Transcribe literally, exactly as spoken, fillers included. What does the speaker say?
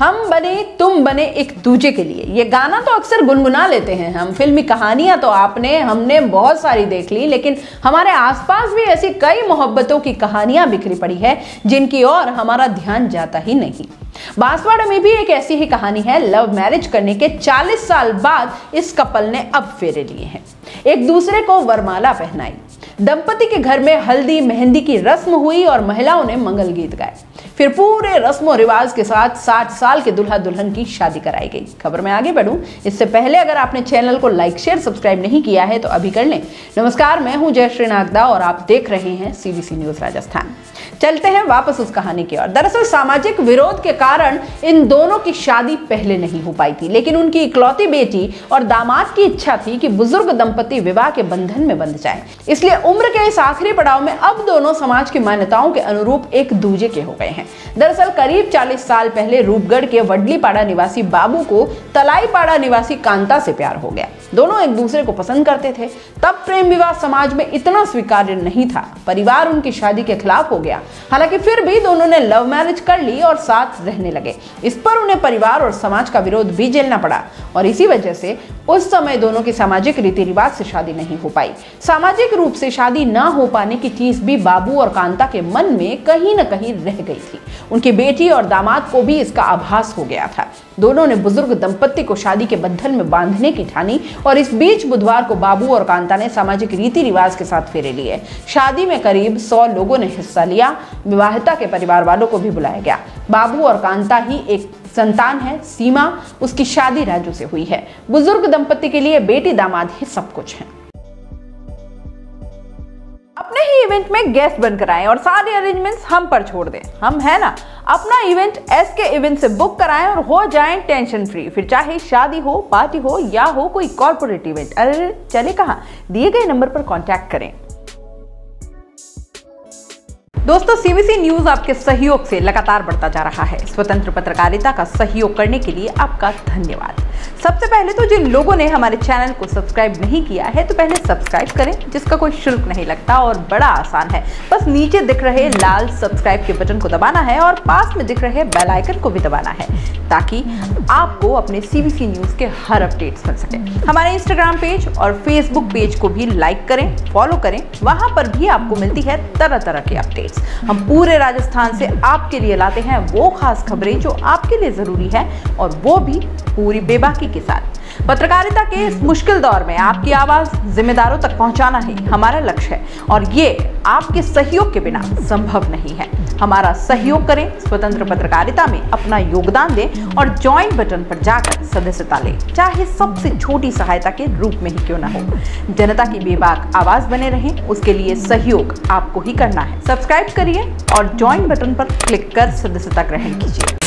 हम बने तुम बने एक दूजे के लिए, ये गाना तो अक्सर गुनगुना लेते हैं हम। फिल्मी कहानियां तो आपने हमने बहुत सारी देख ली, लेकिन हमारे आसपास भी ऐसी कई मोहब्बतों की कहानियां बिखरी पड़ी है जिनकी ओर हमारा ध्यान जाता ही नहीं। बांसवाड़ा में भी एक ऐसी ही कहानी है। लव मैरिज करने के चालीस साल बाद इस कपल ने अब फेरे लिए हैं, एक दूसरे को वरमाला पहनाई। दंपति के घर में हल्दी मेहंदी की रस्म हुई और महिलाओं ने मंगल गीत गाए। फिर पूरे रस्मों रिवाज के साथ साठ साल के दुल्हा दुल्हन की शादी कराई गई। खबर में आगे बढ़ूं इससे पहले अगर आपने चैनल को लाइक शेयर सब्सक्राइब नहीं किया है तो अभी कर लें। नमस्कार, मैं हूं जय श्री नागदा और आप देख रहे हैं सीबीसी न्यूज राजस्थान। चलते हैं वापस उस कहानी की ओर। दरअसल सामाजिक विरोध के कारण इन दोनों की शादी पहले नहीं हो पाई थी, लेकिन उनकी इकलौती बेटी और दामाद की इच्छा थी कि बुजुर्ग दंपति विवाह के बंधन में बंध जाएं। इसलिए उम्र के इस आखिरी पड़ाव में अब दोनों समाज की मान्यताओं के अनुरूप एक दूजे के हो गए हैं। दरअसल करीब चालीस साल पहले रूपगढ़ के वडलीपाड़ा निवासी बाबू को तलाईपाड़ा निवासी कांता से प्यार हो गया। दोनों एक दूसरे को पसंद करते थे। तब प्रेम विवाह समाज में इतना स्वीकार्य नहीं था, परिवार उनकी शादी के खिलाफ हो गया। हालांकि फिर भी दोनों ने लव मैरिज कर ली और साथ रहने लगे। इस पर उन्हें परिवार और समाज का विरोध भी झेलना पड़ा और इसी वजह से उस समय दोनों की सामाजिक रीति रिवाज से शादी नहीं हो पाई। सामाजिक रूप से शादी ना हो पाने की चीज भी बाबू और कांता के मन में कहीं न कहीं रह गई थी। उनकी बेटी और दामाद को भी इसका आभास हो गया था। दोनों ने बुजुर्ग दंपत्ति को शादी के बंधन में बांधने की ठानी और इस बीच बुधवार को बाबू और कांता ने सामाजिक रीति रिवाज के साथ फेरे लिए। शादी में करीब सौ लोगों ने हिस्सा लिया। विवाहिता के परिवार वालों को भी बुलाया गया। बाबू और कांता ही एक संतान है, सीमा। उसकी शादी राजू से हुई है। बुजुर्ग दंपत्ति के लिए बेटी दामाद ही सब कुछ है। अपने ही इवेंट में गेस्ट बनकर आएं और सारे अरेंजमेंट्स हम पर छोड़ दें, हम है ना। अपना इवेंट एसके इवेंट से बुक कराएं और हो जाएं टेंशन फ्री। फिर चाहे शादी हो, पार्टी हो या हो कोई कॉर्पोरेट इवेंट, अरे चले कहाँ, दिए गए नंबर पर कांटेक्ट करें। दोस्तों, सीबीसी न्यूज आपके सहयोग से लगातार बढ़ता जा रहा है। स्वतंत्र पत्रकारिता का सहयोग करने के लिए आपका धन्यवाद। सबसे पहले तो जिन लोगों ने हमारे चैनल को सब्सक्राइब नहीं किया है तो पहले सब्सक्राइब करें, जिसका कोई शुल्क नहीं लगता और बड़ा आसान है। बस नीचे दिख रहे लाल सब्सक्राइब के बटन को दबाना है और पास में दिख रहे बेल आइकन को भी दबाना है, ताकि आपको अपने सीबीसी न्यूज के हर अपडेट्स मिल सके। हमारे इंस्टाग्राम पेज और फेसबुक पेज को भी लाइक करें, फॉलो करें। वहाँ पर भी आपको मिलती है तरह तरह की अपडेट्स। हम पूरे राजस्थान से आपके लिए लाते हैं वो खास खबरें जो आपके लिए जरूरी है, और वो भी पूरी बेबाकी के साथ। पत्रकारिता के इस मुश्किल दौर में आपकी आवाज जिम्मेदारों तक पहुंचाना ही हमारा लक्ष्य है और ये आपके सहयोग के बिना संभव नहीं है। हमारा सहयोग करें, स्वतंत्र पत्रकारिता में अपना योगदान दें और ज्वाइन बटन पर जाकर सदस्यता लें, चाहे सबसे छोटी सहायता के रूप में ही क्यों ना हो। जनता की बेबाक आवाज बने रहे, उसके लिए सहयोग आपको ही करना है। सब्सक्राइब करिए और ज्वाइन बटन पर क्लिक कर सदस्यता ग्रहण कीजिए।